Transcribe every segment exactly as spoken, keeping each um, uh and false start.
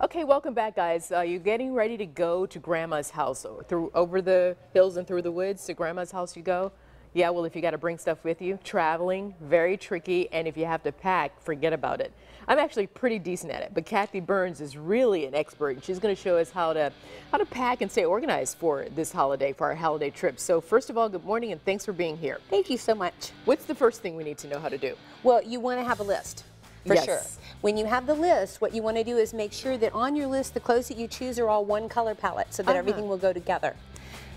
Okay, welcome back, guys. Uh, you're getting ready to go to Grandma's house. Through, over the hills and through the woods to Grandma's house you go? Yeah, well, if you got to bring stuff with you, traveling, very tricky, and if you have to pack, forget about it. I'm actually pretty decent at it, but Kathi Burns is really an expert, and she's going to show us how to how to pack and stay organized for this holiday, for our holiday trip. So first of all, good morning, and thanks for being here. Thank you so much. What's the first thing we need to know how to do? Well, you want to have a list. For yes. sure. When you have the list, what you want to do is make sure that on your list, the clothes that you choose are all one color palette so that uh-huh. everything will go together.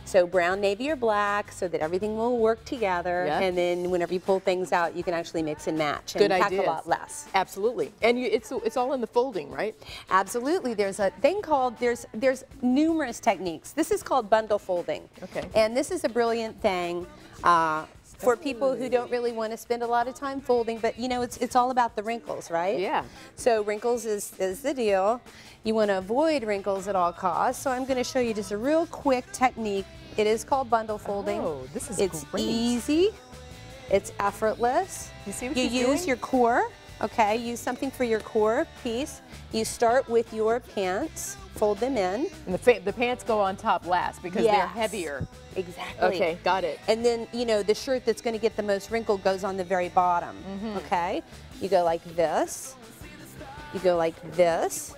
So brown, navy, or black, so that everything will work together. Yep. And then whenever you pull things out, you can actually mix and match and pack a lot less. Absolutely. And you, it's it's all in the folding, right? Absolutely. There's a thing called there's there's numerous techniques. This is called bundle folding. Okay. And this is a brilliant thing. Uh, For people who don't really want to spend a lot of time folding, but you know, it's it's all about the wrinkles, right? Yeah. So wrinkles is, is the deal. You want to avoid wrinkles at all costs. So I'm going to show you just a real quick technique. It is called bundle folding. Oh, this is it's great. It's easy. It's effortless. You see what you use doing? Your core. Okay, use something for your core piece. You start with your pants, fold them in. And the, fa the pants go on top last because yes. they're heavier. Exactly. Okay, got it. And then, you know, the shirt that's going to get the most wrinkle goes on the very bottom. Mm-hmm. Okay, you go like this, you go like this,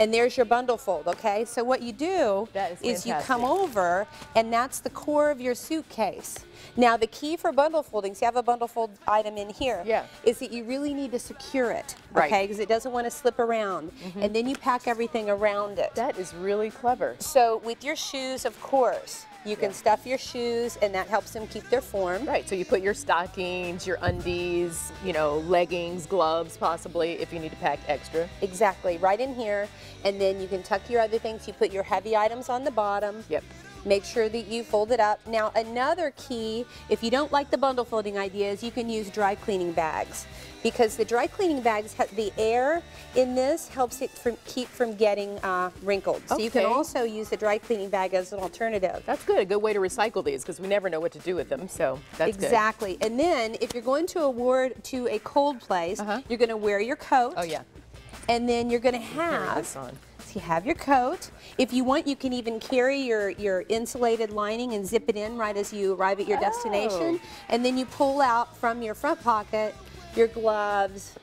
and there's your bundle fold, okay? So what you do is, is you come over, and that's the core of your suitcase. Now the key for bundle folding, so you have a bundle fold item in here, yeah. is that you really need to secure it, okay? Because right. it doesn't want to slip around. Mm-hmm. And then you pack everything around it. That is really clever. So with your shoes, of course, you can yeah. stuff your shoes, and that helps them keep their form. Right, so you put your stockings, your undies, you know, leggings, gloves, possibly, if you need to pack extra. Exactly, right in here. And then you can tuck your other things. You put your heavy items on the bottom. Yep. Make sure that you fold it up. Now, another key, if you don't like the bundle folding idea, is you can use dry cleaning bags. Because the dry cleaning bags, the air in this helps it from, keep from getting uh, wrinkled. So okay. you can also use the dry cleaning bag as an alternative. That's good, a good way to recycle these because we never know what to do with them, so that's exactly. good. Exactly, and then if you're going to award to a cold place, uh-huh. you're gonna wear your coat. Oh yeah. And then you're gonna have, you have your coat. If you want, you can even carry your, your insulated lining and zip it in right as you arrive at your oh. destination. And then you pull out from your front pocket your gloves,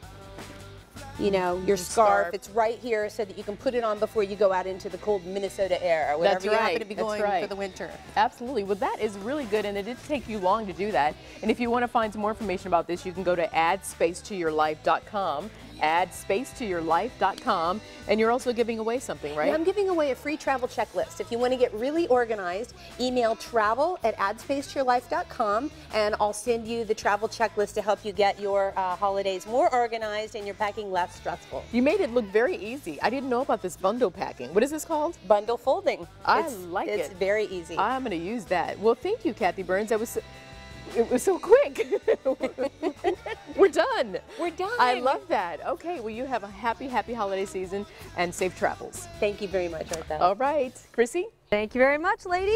you know, your scarf. scarf. It's right here so that you can put it on before you go out into the cold Minnesota air or whatever That's you right. happen to be going right. for the winter. Absolutely. Well, that is really good, and it didn't take you long to do that. And if you want to find some more information about this, you can go to add space to your life dot com. add space to your life dot com, and you're also giving away something, right? Yeah, I'm giving away a free travel checklist. If you want to get really organized, email travel at add space to your life dot com, and I'll send you the travel checklist to help you get your uh, holidays more organized and your packing less stressful. You made it look very easy. I didn't know about this bundle packing. What is this called? Bundle folding. I it's, like it's it. It's very easy. I'm going to use that. Well, thank you, Kathi Burns. That was. So It was so quick. We're done. We're done. I love that. Okay, well, you have a happy, happy holiday season and safe travels. Thank you very much, Arthur. All right. Chrissy? Thank you very much, ladies.